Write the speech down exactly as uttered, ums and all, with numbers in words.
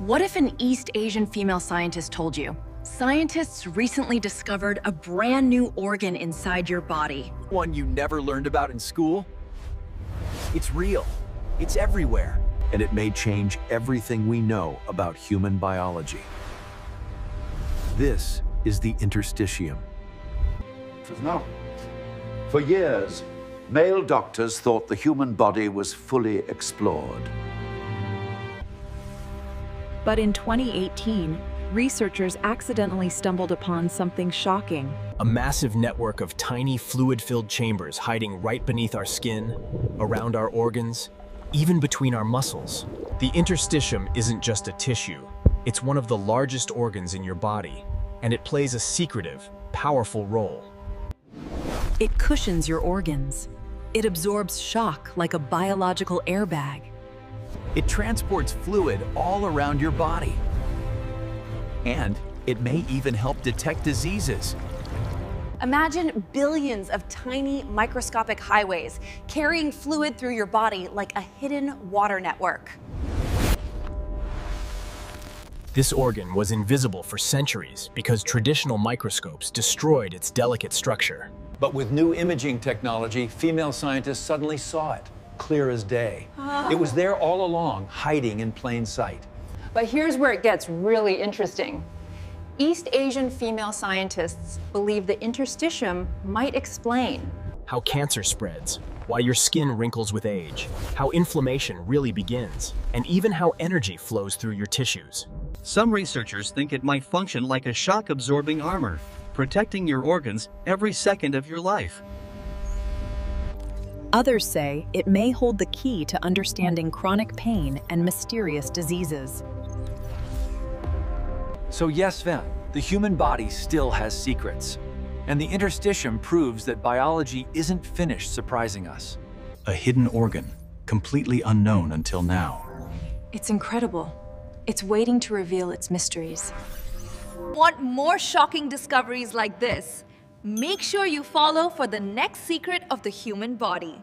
What if an East Asian female scientist told you, scientists recently discovered a brand new organ inside your body? One you never learned about in school? It's real, it's everywhere, and it may change everything we know about human biology. This is the interstitium. No. For years, male doctors thought the human body was fully explored. But in twenty eighteen, researchers accidentally stumbled upon something shocking. A massive network of tiny fluid-filled chambers hiding right beneath our skin, around our organs, even between our muscles. The interstitium isn't just a tissue. It's one of the largest organs in your body, and it plays a secretive, powerful role. It cushions your organs. It absorbs shock like a biological airbag. It transports fluid all around your body. And it may even help detect diseases. Imagine billions of tiny microscopic highways carrying fluid through your body like a hidden water network. This organ was invisible for centuries because traditional microscopes destroyed its delicate structure. But with new imaging technology, female scientists suddenly saw it, clear as day. Oh. It was there all along, hiding in plain sight. But here's where it gets really interesting. East Asian female scientists believe the interstitium might explain how cancer spreads, why your skin wrinkles with age, how inflammation really begins, and even how energy flows through your tissues. Some researchers think it might function like a shock-absorbing armor, protecting your organs every second of your life. Others say it may hold the key to understanding chronic pain and mysterious diseases. So yes, Ven, the human body still has secrets. And the interstitium proves that biology isn't finished surprising us. A hidden organ, completely unknown until now. It's incredible. It's waiting to reveal its mysteries. Want more shocking discoveries like this? Make sure you follow for the next secret of the human body.